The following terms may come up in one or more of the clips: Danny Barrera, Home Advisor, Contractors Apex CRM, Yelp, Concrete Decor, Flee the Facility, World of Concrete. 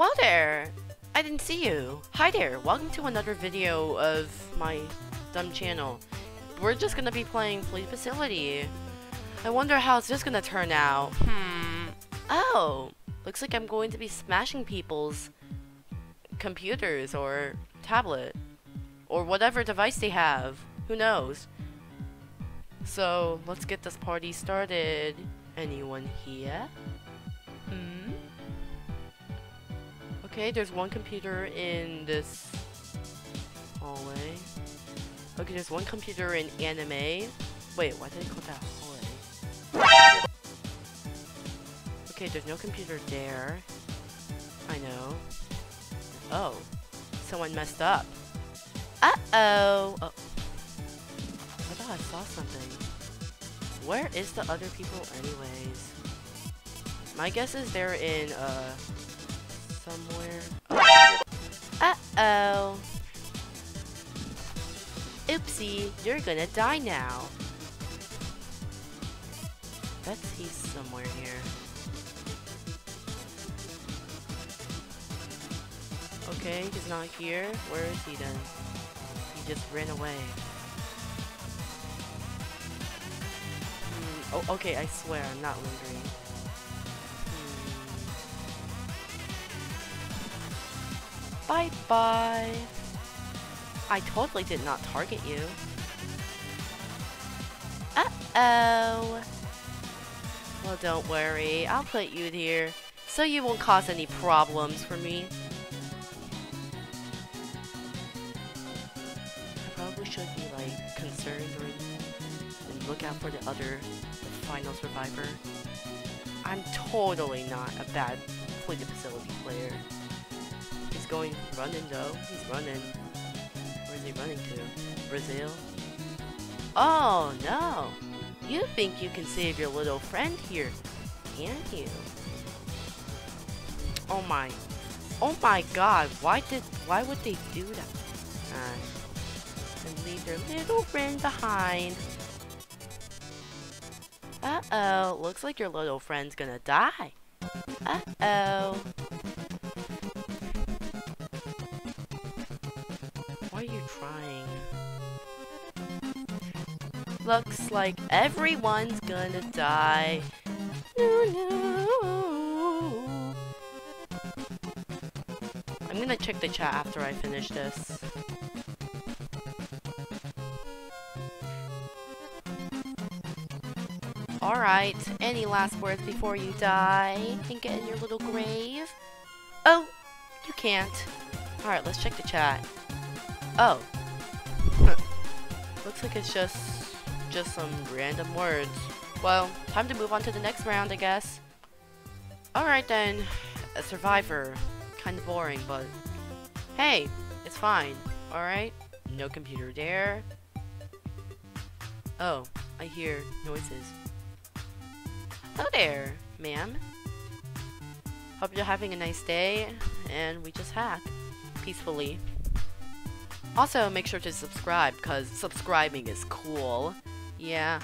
Well there! I didn't see you! Hi there! Welcome to another video of my dumb channel. We're just gonna be playing Flee the Facility. I wonder how it's just gonna turn out. Oh! Looks like I'm going to be smashing people's computers or tablet. Or whatever device they have. Who knows? So, let's get this party started. Anyone here? Okay, there's one computer in this hallway. Okay, there's one computer in anime. Wait, why did I call that hallway? Okay, there's no computer there. I know. Oh, someone messed up. Uh-oh! Oh. I thought I saw something. Where is the other people anyways? My guess is they're in, somewhere. Uh-oh. Oopsie, you're gonna die now. That's he's somewhere here. Okay, he's not here. Where is he then? He just ran away. Oh, okay, I swear, I'm not lingering. Bye-bye. I totally did not target you. Uh-oh. Well, don't worry. I'll put you here so you won't cause any problems for me. I probably should be, like, concerned and look out for the final survivor. I'm totally not a bad Flee the Facility player. Going running though. He's running. Where's he running to? Brazil? Oh no! You think you can save your little friend here, can't you? Oh my God! Why would they do that? And leave their little friend behind. Uh-oh! Looks like your little friend's gonna die. Uh-oh! Why are you trying? Looks like everyone's gonna die. No. I'm gonna check the chat after I finish this. Alright, any last words before you die and get in your little grave? Oh, you can't. Alright, let's check the chat. Oh. Looks like it's just some random words. Well, time to move on to the next round, I guess. Alright then. A survivor. Kinda boring, but hey, it's fine. Alright? No computer there. Oh, I hear noises. Hello there, ma'am. Hope you're having a nice day, and we just hack. Peacefully. Also, make sure to subscribe, because subscribing is cool. Yeah.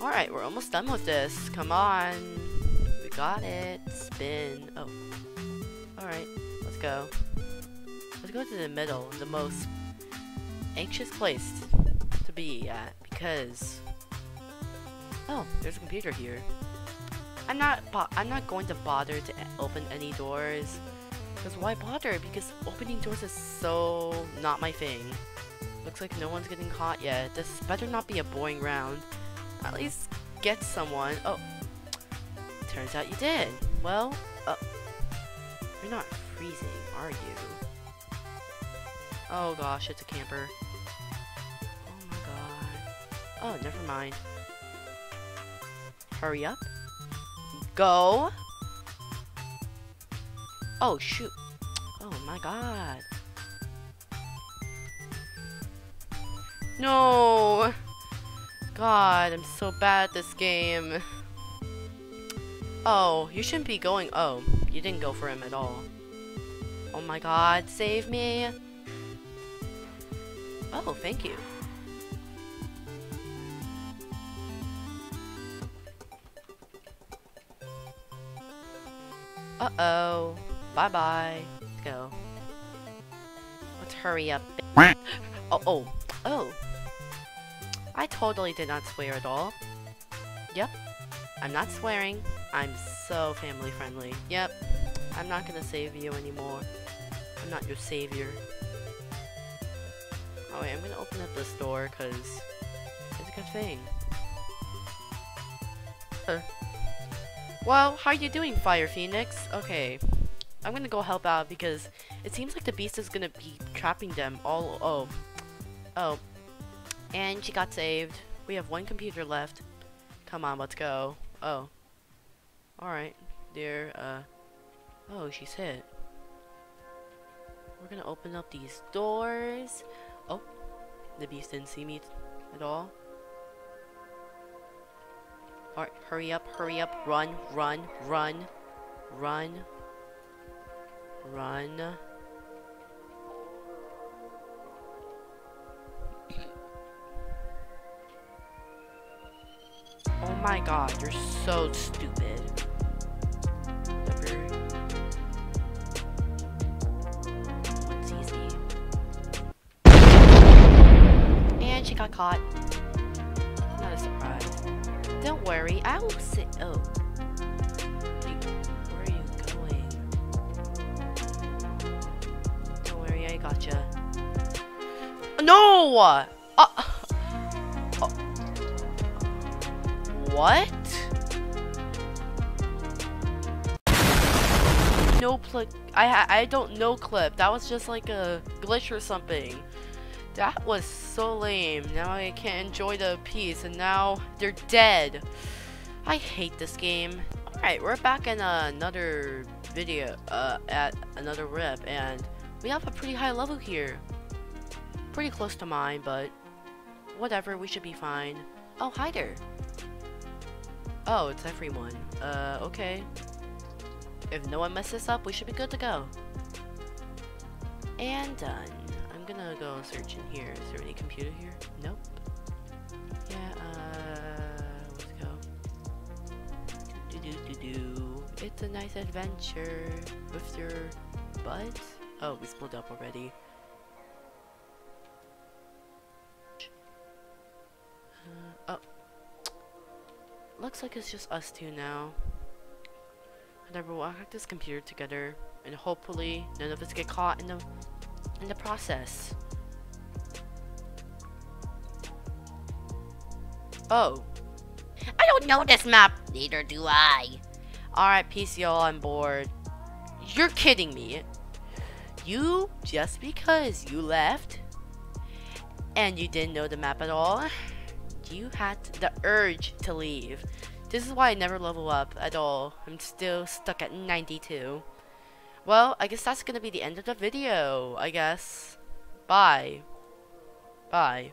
Alright, we're almost done with this. Come on. We got it. Spin. Oh. Alright, let's go. Let's go to the middle, the most anxious place to be at, because... Oh, there's a computer here. I'm not going to bother to open any doors. Because why bother? Because opening doors is so not my thing. Looks like no one's getting caught yet. This better not be a boring round. At least get someone. Oh, turns out you did. Well, you're not freezing, are you? Oh gosh, it's a camper. Oh my God. Oh, never mind. Hurry up. Go. Oh shoot! Oh my God! No! God, I'm so bad at this game. Oh, you shouldn't be going. Oh, you didn't go for him at all. Oh my God, save me! Oh, thank you. Uh-oh. Bye-bye. Let's go. Let's hurry up. Oh. I totally did not swear at all. Yep. I'm not swearing. I'm so family friendly. Yep. I'm not gonna save you anymore. I'm not your savior. Oh wait, I'm gonna open up this door because it's a good thing. Well, how are you doing, Fire Phoenix? Okay, I'm gonna go help out because it seems like the beast is gonna be trapping them all. Oh, and she got saved. We have one computer left. Come on, let's go. Oh, all right, dear. Oh, she's hit. We're gonna open up these doors. Oh, the beast didn't see me at all. Alright, hurry up, run. Oh my god, you're so stupid. It's easy. And she got caught. Not a surprise. Don't worry, I will sit. Oh. Where are you going? Don't worry, I gotcha. No! What? No clip. I don't know clip. That was just like a glitch or something. That was so lame. Now I can't enjoy the piece, and now they're dead. I hate this game. Alright, we're back in another video, at another rip, and we have a pretty high level here. Pretty close to mine, but whatever, we should be fine. Oh, hi there. Oh, it's everyone. Okay. If no one messes up, we should be good to go. And done. Gonna go search in here. Is there any computer here? Nope. Yeah, let's go. It's a nice adventure with your butt. Oh, we split up already. Oh. Looks like it's just us two now. Whatever, we'll hack this computer together, and hopefully none of us get caught in the process. Oh. I don't know this map. Neither do I. Alright, PCL on board. You're kidding me. You, just because you left and you didn't know the map at all, you had the urge to leave. This is why I never level up at all. I'm still stuck at 92. Well, I guess that's gonna be the end of the video, I guess. Bye. Bye.